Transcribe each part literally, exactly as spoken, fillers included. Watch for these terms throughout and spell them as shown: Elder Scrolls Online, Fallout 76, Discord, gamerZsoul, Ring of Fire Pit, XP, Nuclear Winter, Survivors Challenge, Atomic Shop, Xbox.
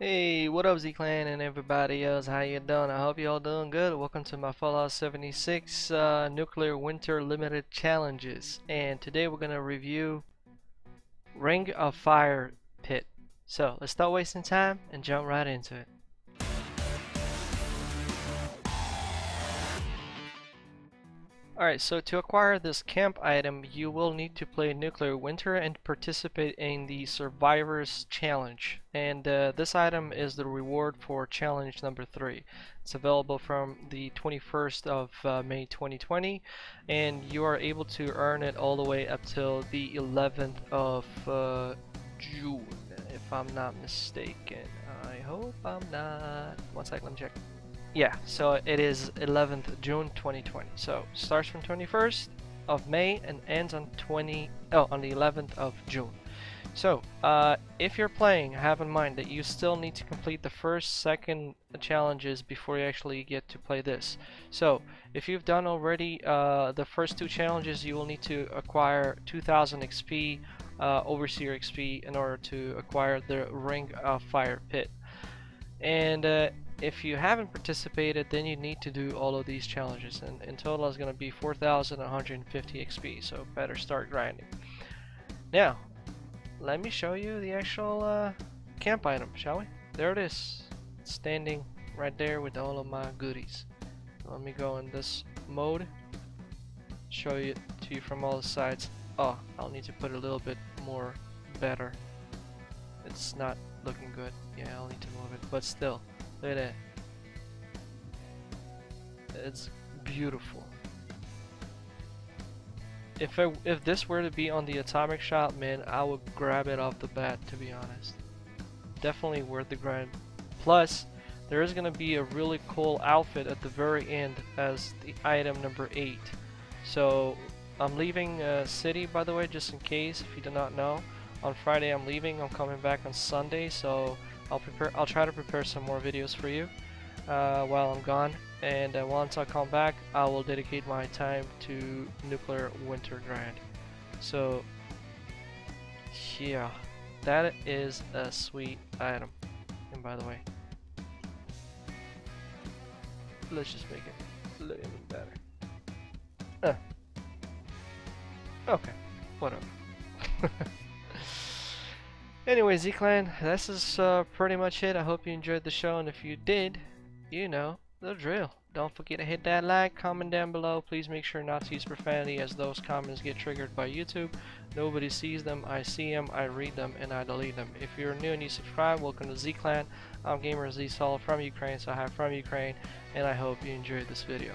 Hey, what up Z Clan and everybody else, how you doing? I hope you all doing good. Welcome to my Fallout seventy-six uh, Nuclear Winter Limited Challenges, and today we're going to review Ring of Fire Pit. So let's stop wasting time and jump right into it. Alright, so to acquire this camp item, you will need to play Nuclear Winter and participate in the Survivors Challenge. And uh, this item is the reward for challenge number three. It's available from the twenty-first of uh, May twenty twenty, and you are able to earn it all the way up till the eleventh of uh, June, if I'm not mistaken. I hope I'm not. One second, let me check. Yeah, so it is eleventh June twenty twenty. So starts from twenty-first of May and ends on twenty oh on the eleventh of June. So uh, if you're playing, have in mind that you still need to complete the first, second challenges before you actually get to play this. So if you've done already uh, the first two challenges, you will need to acquire two thousand X P, uh, Overseer X P, in order to acquire the Ring of Fire Pit. And uh, if you haven't participated, then you need to do all of these challenges, and in total is going to be four thousand one hundred fifty X P, so better start grinding. Now let me show you the actual uh, camp item, shall we? There it is, it's standing right there with all of my goodies. Let me go in this mode, show it to you from all the sides. Oh, I'll need to put a little bit more better, it's not looking good. Yeah, I'll need to move it, but still, look at that. It's beautiful. If I, if this were to be on the Atomic Shop, man, I would grab it off the bat, to be honest. Definitely worth the grind. Plus, there is going to be a really cool outfit at the very end as the item number eight. So, I'm leaving uh, City, by the way, just in case, if you do not know. On Friday I'm leaving, I'm coming back on Sunday, so I'll prepare. I'll try to prepare some more videos for you uh, while I'm gone, and uh, once I come back I will dedicate my time to Nuclear Winter grind. So yeah, that is a sweet item. And by the way, let's just make it a little bit better. Uh. Okay, whatever. Anyway, Z Clan, this is uh, pretty much it. I hope you enjoyed the show, and if you did, you know the drill. Don't forget to hit that like, comment down below. Please make sure not to use profanity, as those comments get triggered by YouTube. Nobody sees them, I see them, I read them, and I delete them. If you're new and you subscribe, welcome to Z Clan. I'm gamerZsoul from Ukraine, so hi from Ukraine, and I hope you enjoyed this video.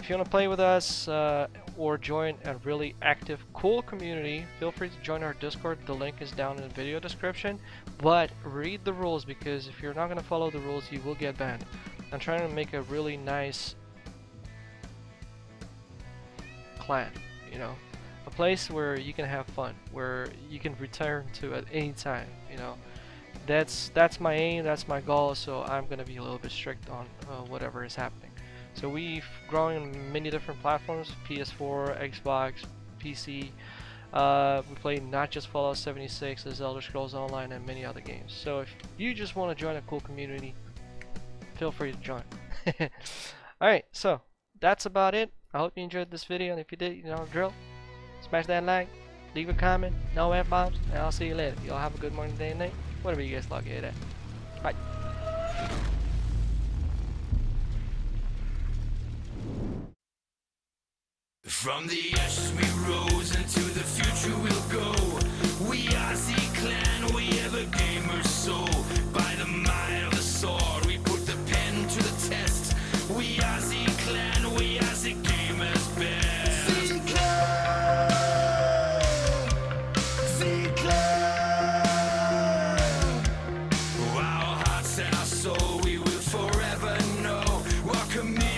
If you want to play with us uh, or join a really active, cool community, feel free to join our Discord. The link is down in the video description. But read the rules, because if you're not going to follow the rules, you will get banned. I'm trying to make a really nice clan, you know, a place where you can have fun, where you can return to at any time, you know. That's that's my aim, that's my goal. So I'm going to be a little bit strict on uh, whatever is happening. So we've grown on many different platforms, P S four, Xbox, P C. Uh, we play not just Fallout seventy-six, there's Elder Scrolls Online and many other games. So if you just want to join a cool community, feel free to join. Alright, so that's about it. I hope you enjoyed this video, and if you did, you know the drill. Smash that like, leave a comment, no F-bombs, and I'll see you later. Y'all have a good morning, day, and night, whatever you guys like it at. Bye. From the ashes we rose, into the future we'll go. We are Z Clan, we are the gamerZsoul. By the might of the sword, we put the pen to the test. We are Z Clan, we are the gamers best. Z Clan, Z Clan. Our hearts and our soul, we will forever know. Welcome.